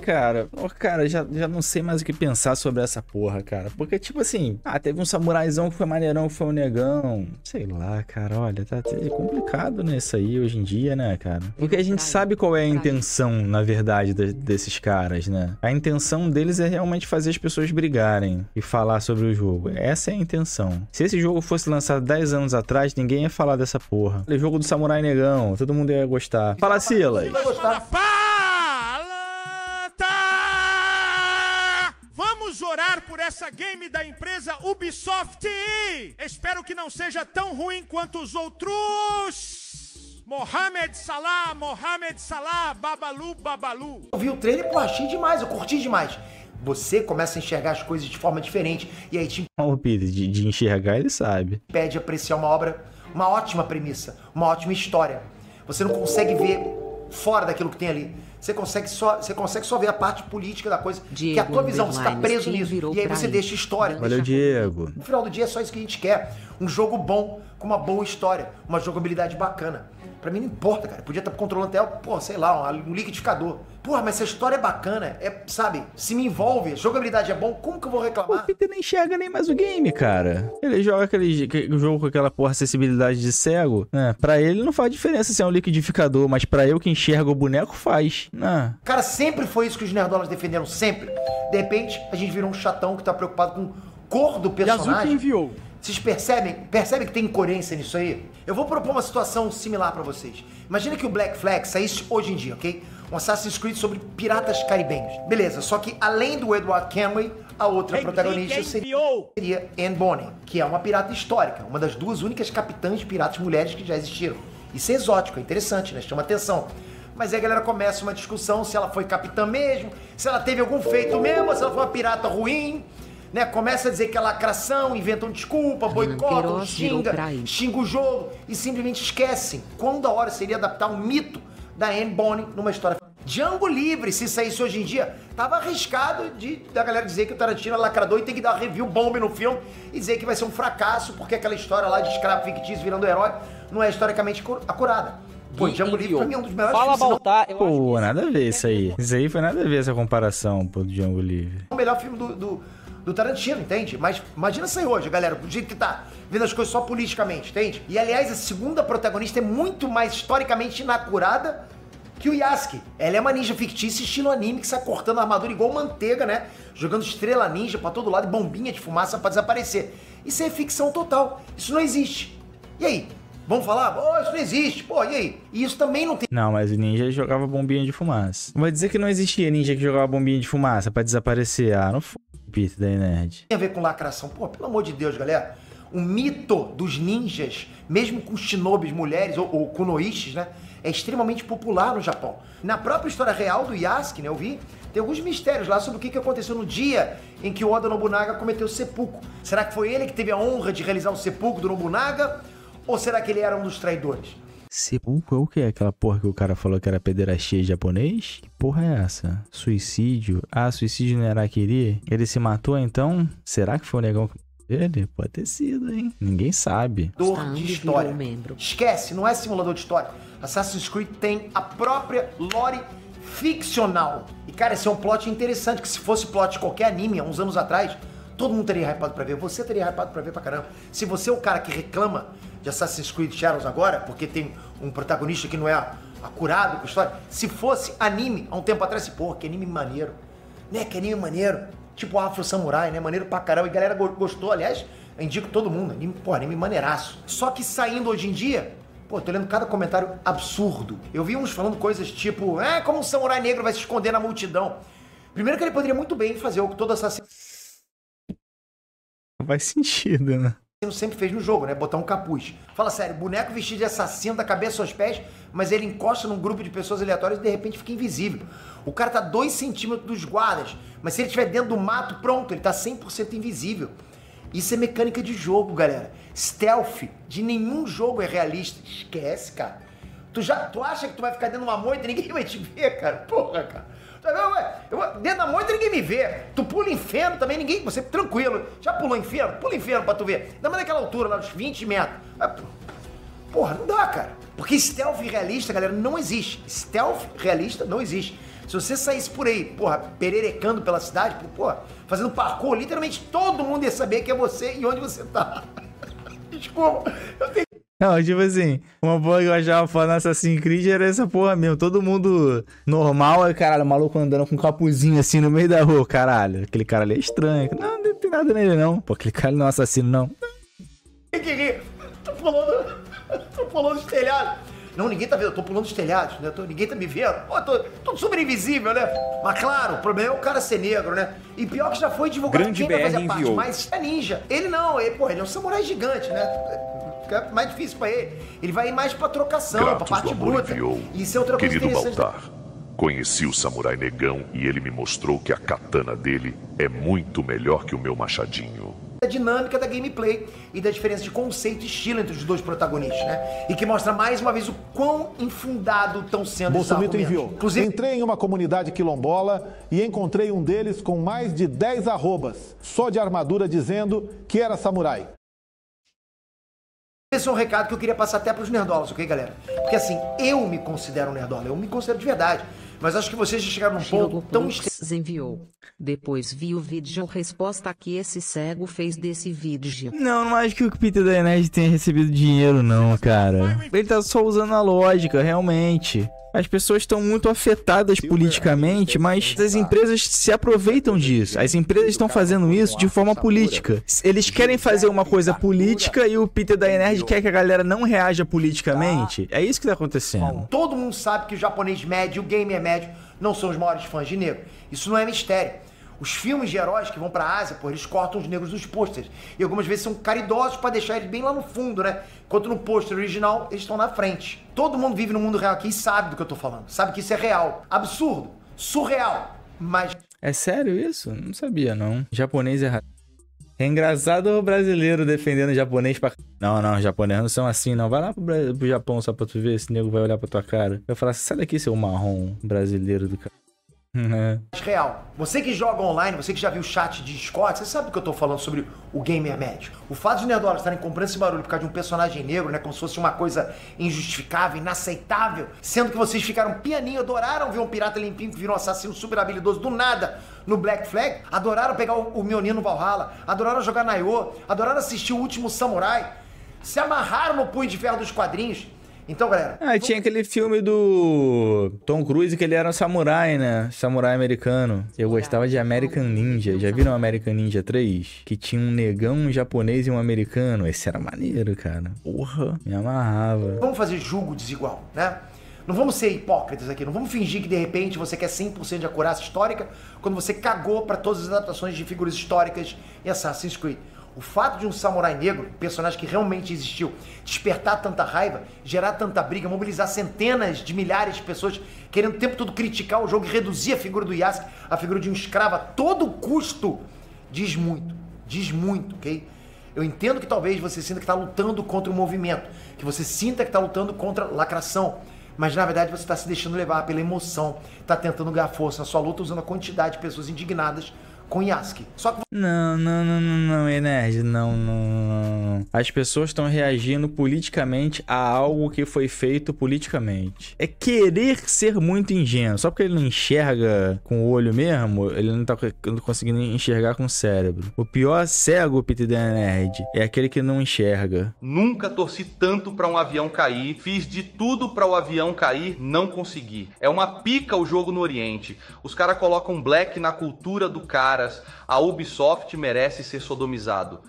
cara. Oh, cara, já não sei mais o que pensar sobre essa porra, cara. Porque, tipo assim, teve um samuraizão que foi maneirão, que foi um negão. Sei lá, cara, olha, tá complicado, né, isso aí hoje em dia, né, cara? Porque a gente sabe qual é a intenção, na verdade, desses caras, né? A intenção deles é realmente fazer as pessoas brigarem e falar sobre o jogo. Essa é a intenção. Se esse jogo fosse lançado 10 anos atrás, ninguém ia falar dessa porra. O jogo do samurai negão, todo mundo ia gostar. Fala, Silas. Fala, tá! Vamos orar por essa game da empresa Ubisoft. Espero que não seja tão ruim quanto os outros. Mohamed Salah, Mohamed Salah, Babalu, Babalu. Eu vi o trailer, pô, achei demais, eu curti demais. Você começa a enxergar as coisas de forma diferente e aí te... Oh, Pedro, de enxergar ele sabe. Pede apreciar uma obra, uma ótima premissa, uma ótima história. Você não consegue ver fora daquilo que tem ali. Você consegue só ver a parte política da coisa, Diego, que é a tua visão, você tá preso nisso. E aí você deixa história. Valeu, Diego. No final do dia é só isso que a gente quer. Um jogo bom, com uma boa história, uma jogabilidade bacana. Pra mim não importa, cara. Podia estar controlando até, pô, sei lá, um liquidificador. Porra, mas se a história é bacana, sabe, se me envolve, a jogabilidade é bom, como que eu vou reclamar? O Peter nem enxerga nem mais o game, cara. Ele joga aquele jogo com aquela porra acessibilidade de cego, né? Pra ele não faz diferença se é um liquidificador, mas pra eu que enxergo o boneco faz, né? Cara, sempre foi isso que os nerdolas defenderam, sempre. De repente, a gente virou um chatão que tá preocupado com cor do personagem. Yasuke enviou. Vocês percebem que tem incoerência nisso aí? Eu vou propor uma situação similar pra vocês. Imagina que o Black Flag saísse hoje em dia, ok? Um Assassin's Creed sobre piratas caribenhos. Beleza, só que além do Edward Kenway, a outra protagonista seria Anne Bonny, que é uma pirata histórica, uma das duas únicas capitãs de piratas mulheres que já existiram. Isso é exótico, é interessante, né? Chama atenção. Mas aí a galera começa uma discussão se ela foi capitã mesmo, se ela teve algum feito mesmo, se ela foi uma pirata ruim... Né? Começa a dizer que é lacração, inventam desculpa, boicotam, xinga o jogo e simplesmente esquecem. Quão da hora seria adaptar um mito da Anne Bonny numa história. Django Livre, se saísse hoje em dia, tava arriscado da galera dizer que o Tarantino é lacrador e tem que dar uma review bomba no filme e dizer que vai ser um fracasso porque aquela história lá de escravo fictício virando herói não é historicamente acurada. Pô, Django Livre pra mim é um dos melhores filmes. Fala Baltar, eu acho que nada a ver isso aí. Isso aí foi nada a ver essa comparação, pô, do Django Livre. O melhor filme do Tarantino, entende? Mas imagina isso aí hoje, galera, do jeito que tá vendo as coisas só politicamente, entende? E, aliás, a segunda protagonista é muito mais historicamente inacurada que o Yasuke. Ela é uma ninja fictícia, estilo anime, que sai cortando a armadura igual manteiga, né? Jogando estrela ninja pra todo lado e bombinha de fumaça pra desaparecer. Isso é ficção total. Isso não existe. E aí? Vamos falar? Oh, isso não existe, pô, e aí? E isso também não tem... Não, mas o ninja jogava bombinha de fumaça. Vai dizer que não existia ninja que jogava bombinha de fumaça pra desaparecer. Ah, não foi. Peter Dae Nerd. Tem a ver com lacração. Pô, pelo amor de Deus, galera. O mito dos ninjas, mesmo com shinobis mulheres ou kunoichis, né? É extremamente popular no Japão. Na própria história real do Yasuke, né? Eu vi, tem alguns mistérios lá sobre o que aconteceu no dia em que o Oda Nobunaga cometeu o seppuku. Será que foi ele que teve a honra de realizar o seppuku do Nobunaga? Ou será que ele era um dos traidores? Seppuku é o que? Aquela porra que o cara falou que era pederastia japonês? Que porra é essa? Suicídio? Ah, suicídio não era querer? Ele se matou então? Será que foi o negão que ele? Pode ter sido, hein? Ninguém sabe. Dor de história. Esquece, não é simulador de história. Assassin's Creed tem a própria lore ficcional. E cara, esse é um plot interessante, que se fosse plot de qualquer anime, há uns anos atrás, todo mundo teria hypado pra ver, você teria hypado pra ver pra caramba. Se você é o cara que reclama de Assassin's Creed Shadows agora, porque tem um protagonista que não é acurado com a história, se fosse anime, há um tempo atrás, porra, que anime maneiro, né, que anime maneiro, tipo Afro Samurai, né, maneiro pra caramba, e a galera gostou, aliás, eu indico todo mundo, anime, porra, anime maneiraço. Só que saindo hoje em dia, pô, tô lendo cada comentário absurdo. Eu vi uns falando coisas tipo, como um samurai negro vai se esconder na multidão. Primeiro que ele poderia muito bem fazer o que todo assassino... Não faz sentido, né? Sempre fez no jogo, né? Botar um capuz. Fala sério, boneco vestido de assassino da cabeça aos pés, mas ele encosta num grupo de pessoas aleatórias e de repente fica invisível. O cara tá 2 centímetros dos guardas, mas se ele estiver dentro do mato, pronto, ele tá 100% invisível. Isso é mecânica de jogo, galera. Stealth de nenhum jogo é realista. Esquece, cara. Tu acha que tu vai ficar dentro de uma moita e ninguém vai te ver, cara? Porra, cara. Dentro da moita ninguém me vê. Tu pula inferno também, ninguém... Você tranquilo. Já pulou inferno? Pula inferno pra tu ver. Ainda mais naquela altura, lá nos 20 metros. Porra, não dá, cara. Porque stealth realista, galera, não existe. Stealth realista não existe. Se você saísse por aí, porra, pererecando pela cidade, porra, fazendo parkour, literalmente todo mundo ia saber quem é você e onde você tá. Desculpa, eu tenho... Não, tipo assim, uma boa que eu achava falando Assassin's Creed era essa porra mesmo. Todo mundo normal, aí, caralho, o maluco andando com um capuzinho assim no meio da rua, caralho. Aquele cara ali é estranho. Não tem nada nele, não. Pô, aquele cara não é assassino, não. Tô pulando os telhados. Não, ninguém tá vendo, eu tô pulando os telhados, né? Ninguém tá me vendo. Pô, tô super invisível, né? Mas claro, o problema é o cara ser negro, né? E pior que já foi divulgado grande quem vai fazer parte, mas é ninja. Ele não, ele é um samurai gigante, né? Fica mais difícil pra ele. Ele vai ir mais pra trocação, Gratos pra parte bruta. Enviou. Isso é outra coisa interessante. Baltar, conheci o samurai negão e ele me mostrou que a katana dele é muito melhor que o meu machadinho. Da dinâmica da gameplay e da diferença de conceito e estilo entre os dois protagonistas, né? E que mostra mais uma vez o quão infundado estão sendo os argumentos. Inclusive... Entrei em uma comunidade quilombola e encontrei um deles com mais de 10 arrobas, só de armadura, dizendo que era samurai. Esse é um recado que eu queria passar até para os nerdolas, ok, galera? Porque assim, eu me considero um nerdola, eu me considero de verdade. Mas acho que vocês já chegaram num ponto tão... enviou. Depois vi o vídeo resposta que esse cego fez desse vídeo. Não acho que o Peter Dae Nerd tenha recebido dinheiro, não, cara. Ele tá só usando a lógica, realmente. As pessoas estão muito afetadas politicamente, mas as empresas se aproveitam disso. As empresas estão fazendo isso de forma política. Eles querem fazer uma coisa política e o Peter Dae Nerd quer que a galera não reaja politicamente. É isso que tá acontecendo. Todo mundo sabe que o japonês médio, o gamer médio, não são os maiores fãs de negro. Isso não é mistério. Os filmes de heróis que vão pra Ásia, pô, eles cortam os negros dos pôsteres. E algumas vezes são caridosos pra deixar eles bem lá no fundo, né? Enquanto no pôster original, eles estão na frente. Todo mundo vive no mundo real aqui e sabe do que eu tô falando. Sabe que isso é real. Absurdo. Surreal. Mas... É sério isso? Não sabia, não. Japonês é racista. É engraçado o brasileiro defendendo o japonês pra... Não, os japoneses não são assim, não. Vai lá pro Japão só pra tu ver, esse nego vai olhar pra tua cara. Vai falar, sai daqui, seu marrom brasileiro do cara. Real. Você que joga online, você que já viu o chat de Discord, você sabe do que eu tô falando sobre o gamer médio. O fato de os nerdolas estarem comprando esse barulho por causa de um personagem negro, né, como se fosse uma coisa injustificável, inaceitável, sendo que vocês ficaram pianinho, adoraram ver um pirata limpinho que virou um assassino super habilidoso do nada no Black Flag, adoraram pegar o Mionin no Valhalla, adoraram jogar Nioh, adoraram assistir O Último Samurai, se amarraram no punho de ferro dos quadrinhos. Então, galera... Ah, tinha aquele filme do Tom Cruise que ele era um samurai, né? Samurai americano. Eu gostava de American Ninja. Já viram American Ninja 3? Que tinha um negão, um japonês e um americano. Esse era maneiro, cara. Porra, me amarrava. Vamos fazer julgo desigual, né? Não vamos ser hipócritas aqui. Não vamos fingir que, de repente, você quer 100% de acurácia histórica quando você cagou pra todas as adaptações de figuras históricas em Assassin's Creed. O fato de um samurai negro, personagem que realmente existiu, despertar tanta raiva, gerar tanta briga, mobilizar centenas de milhares de pessoas querendo o tempo todo criticar o jogo e reduzir a figura do Yasuke, a figura de um escravo a todo custo, diz muito, ok? Eu entendo que talvez você sinta que está lutando contra o movimento, que você sinta que está lutando contra lacração, mas na verdade você está se deixando levar pela emoção, está tentando ganhar força na sua luta usando a quantidade de pessoas indignadas com Yasuke. Só que... Não, Nerd, não. As pessoas estão reagindo politicamente a algo que foi feito politicamente. É querer ser muito ingênuo. Só porque ele não enxerga com o olho mesmo, ele não tá conseguindo enxergar com o cérebro. O pior cego, Peter Dae Nerd, é aquele que não enxerga. Nunca torci tanto pra um avião cair, fiz de tudo pra o avião cair, não consegui. É uma pica o jogo no Oriente. Os caras colocam black na cultura do cara. A Ubisoft merece ser sodomizado.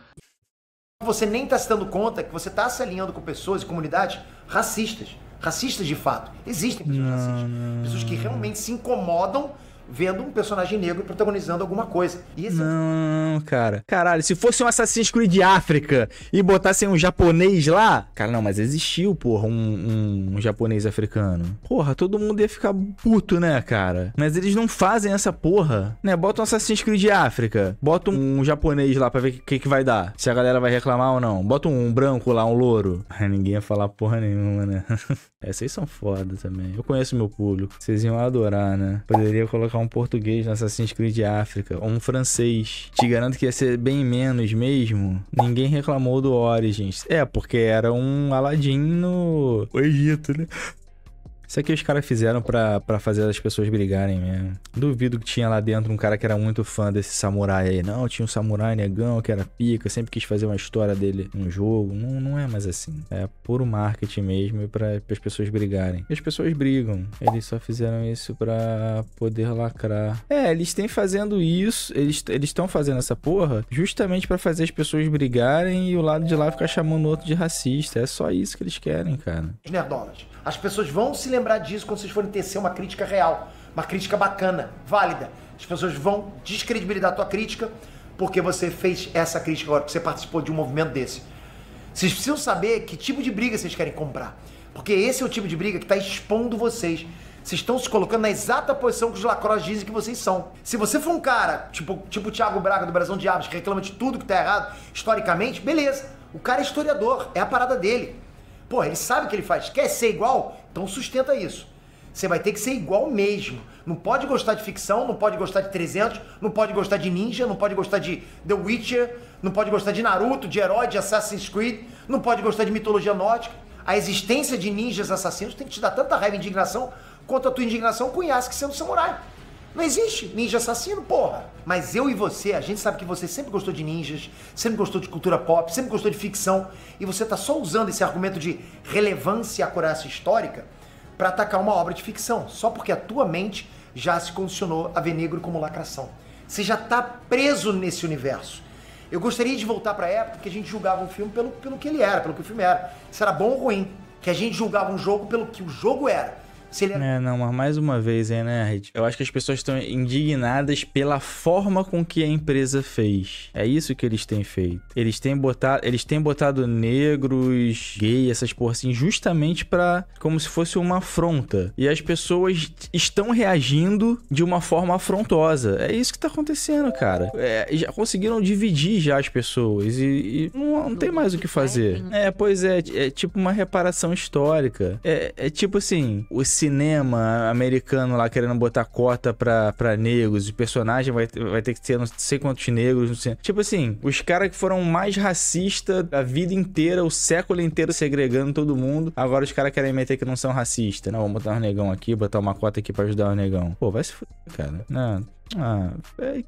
Você nem está se dando conta que você está se alinhando com pessoas e comunidades racistas. Racistas de fato. Existem pessoas racistas. Pessoas que realmente se incomodam vendo um personagem negro protagonizando alguma coisa. Isso. Não, cara. Caralho, se fosse um Assassin's Creed de África e botassem um japonês lá... Cara, não, mas existiu, porra, um japonês africano. Porra, todo mundo ia ficar puto, né, cara? Mas eles não fazem essa porra, né? Bota um Assassin's Creed de África. Bota um japonês lá pra ver o que vai dar. Se a galera vai reclamar ou não. Bota um branco lá, um louro. Ninguém ia falar porra nenhuma, né? É, vocês são foda também. Eu conheço meu público. Vocês iam adorar, né? Poderia colocar um português no Assassin's Creed África ou um francês. Te garanto que ia ser bem menos mesmo. Ninguém reclamou do Origins. É, porque era um Aladdin no Egito, né? Isso aqui os caras fizeram pra fazer as pessoas brigarem mesmo. Duvido que tinha lá dentro um cara que era muito fã desse samurai aí. Não, tinha um samurai negão que era pica, sempre quis fazer uma história dele num jogo. Não é mais assim. É puro marketing mesmo pra as pessoas brigarem. E as pessoas brigam. Eles só fizeram isso pra poder lacrar. É, eles têm fazendo isso, eles estão fazendo essa porra justamente pra fazer as pessoas brigarem e o lado de lá ficar chamando o outro de racista. É só isso que eles querem, cara. Nerdolas. As pessoas vão se lembrar disso quando vocês forem tecer uma crítica real, uma crítica bacana, válida. As pessoas vão descredibilizar a tua crítica porque você fez essa crítica agora, porque você participou de um movimento desse. Vocês precisam saber que tipo de briga vocês querem comprar, porque esse é o tipo de briga que está expondo vocês. Vocês estão se colocando na exata posição que os lacros dizem que vocês são. Se você for um cara, tipo o Tiago Braga do Brasão de Armas, que reclama de tudo que tá errado historicamente, beleza. O cara é historiador, é a parada dele. Pô, ele sabe o que ele faz. Quer ser igual? Então sustenta isso. Você vai ter que ser igual mesmo. Não pode gostar de ficção, não pode gostar de 300, não pode gostar de Ninja, não pode gostar de The Witcher, não pode gostar de Naruto, de herói, de Assassin's Creed, não pode gostar de mitologia nórdica. A existência de ninjas assassinos tem que te dar tanta raiva e indignação quanto a tua indignação com Yasuke sendo samurai. Não existe ninja assassino, porra. Mas eu e você, a gente sabe que você sempre gostou de ninjas, sempre gostou de cultura pop, sempre gostou de ficção, e você tá só usando esse argumento de relevância e acurácia histórica pra atacar uma obra de ficção, só porque a tua mente já se condicionou a ver negro como lacração. Você já tá preso nesse universo. Eu gostaria de voltar pra época que a gente julgava um filme pelo que ele era, pelo que o filme era. Se era bom ou ruim. Que a gente julgava um jogo pelo que o jogo era. É, não, mas mais uma vez, hein, Nerd? Eu acho que as pessoas estão indignadas pela forma com que a empresa fez. É isso que eles têm feito. Eles têm botado negros, gays, essas porras assim, justamente pra... como se fosse uma afronta. E as pessoas estão reagindo de uma forma afrontosa. É isso que tá acontecendo, cara. É, já conseguiram dividir já as pessoas e não tem mais o que fazer. É, pois é. É tipo uma reparação histórica. É tipo assim... cinema americano lá querendo botar cota pra negros, o personagem vai ter que ter não sei quantos negros, não sei. Tipo assim, os caras que foram mais racistas a vida inteira, o século inteiro segregando todo mundo, agora os caras querem meter que não são racistas. Não, vamos botar um negão aqui, botar uma cota aqui pra ajudar o negão. Pô, vai se fuder, cara. Não. Ah,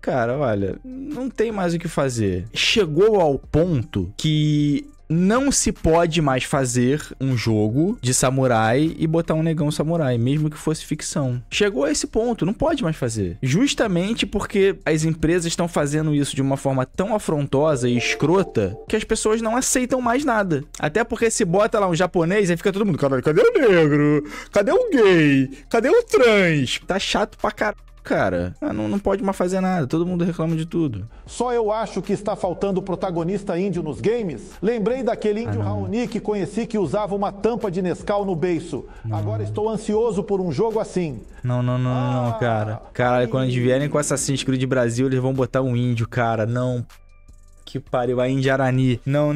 cara, olha, não tem mais o que fazer. Chegou ao ponto que... não se pode mais fazer um jogo de samurai e botar um negão samurai, mesmo que fosse ficção. Chegou a esse ponto, não pode mais fazer. Justamente porque as empresas estão fazendo isso de uma forma tão afrontosa e escrota que as pessoas não aceitam mais nada. Até porque se bota lá um japonês, aí fica todo mundo, caralho, cadê o negro? Cadê o gay? Cadê o trans? Tá chato pra caralho. Cara, não pode mais fazer nada, todo mundo reclama de tudo. Só eu acho que está faltando o protagonista índio nos games? Lembrei daquele índio Raoni que conheci que usava uma tampa de Nescau no beiço. Não. Agora estou ansioso por um jogo assim. Não, cara. Caralho, quando eles vierem com Assassin's Creed Brasil, eles vão botar um índio, cara. Não... que pariu, a Indiarani. Não.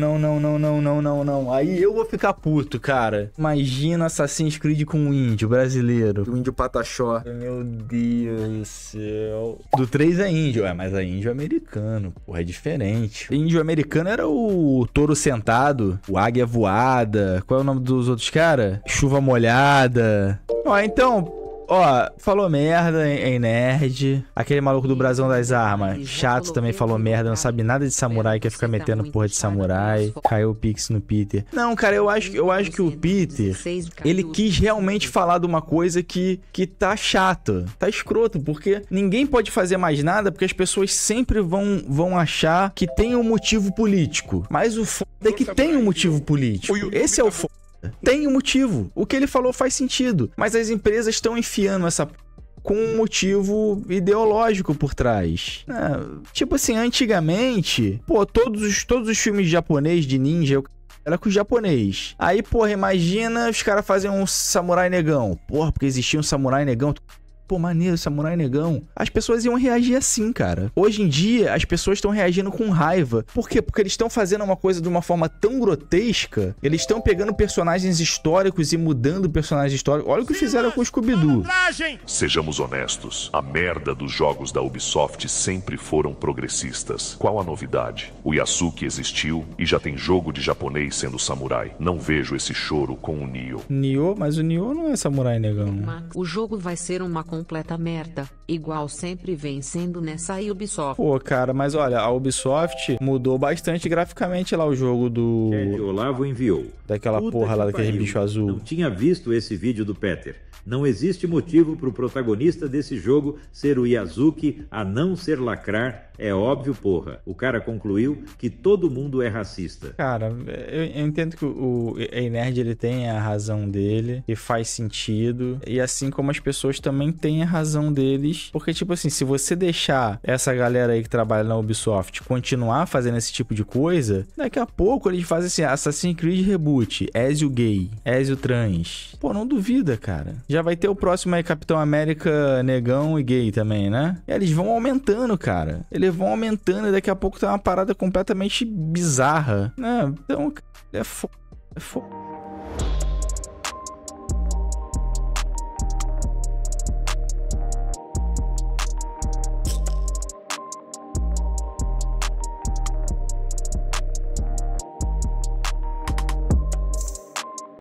Aí eu vou ficar puto, cara. Imagina Assassin's Creed com um índio brasileiro. O índio Pataxó. Meu Deus do céu. Do 3 é índio. É, mas é índio americano. Porra, é diferente. Índio americano era o touro sentado, o águia voada. Qual é o nome dos outros cara? Chuva molhada. Ó, então... Ó, falou merda em Nerd. Aquele maluco do brasão das armas. Chato também falou merda, não sabe nada de samurai, quer ficar metendo porra de samurai. Caiu o pix no Peter. Não, cara, eu acho que o Peter, ele quis realmente falar de uma coisa que tá chato. Tá escroto, porque ninguém pode fazer mais nada, porque as pessoas sempre vão achar que tem um motivo político. Mas o foda é que tem um motivo político. Esse é o foda. Tem um motivo. O que ele falou faz sentido. Mas as empresas estão enfiando essa p... com um motivo ideológico por trás. Tipo assim, antigamente... Pô, todos os filmes japonês de ninja... Era com os japonês. Aí, porra, imagina os caras fazerem um samurai negão. Porra, porque existia um samurai negão... Pô, maneiro, samurai negão. As pessoas iam reagir assim, cara. Hoje em dia, as pessoas estão reagindo com raiva. Por quê? Porque eles estão fazendo uma coisa de uma forma tão grotesca. Eles estão pegando personagens históricos e mudando personagens históricos. Olha o que fizeram com o Scooby-Doo. Sejamos honestos. A merda dos jogos da Ubisoft sempre foram progressistas. Qual a novidade? O Yasuke existiu e já tem jogo de japonês sendo samurai. Não vejo esse choro com o Nioh. Nioh? Mas o Nioh não é samurai negão. O jogo vai ser uma completa merda, igual sempre vem sendo nessa Ubisoft. Pô, cara, mas olha, a Ubisoft mudou bastante graficamente lá o jogo do... Que Olavo enviou. Daquela puta porra lá, daquele bicho azul. Não tinha visto esse vídeo do Peter. Não existe motivo pro protagonista desse jogo ser o Yasuke, a não ser lacrar, é óbvio, porra. O cara concluiu que todo mundo é racista. Cara, eu entendo que o EI Nerd, ele tem a razão dele, e faz sentido, e assim como as pessoas também têm a razão deles, porque tipo assim, se você deixar essa galera aí que trabalha na Ubisoft continuar fazendo esse tipo de coisa, daqui a pouco eles fazem assim, Assassin's Creed Reboot, Ezio gay, Ezio trans. Pô, não duvida, cara. Já vai ter o próximo aí, Capitão América negão e gay também, né? E eles vão aumentando, cara. Eles vão aumentando e daqui a pouco tá uma parada completamente bizarra, né? Então, é foda.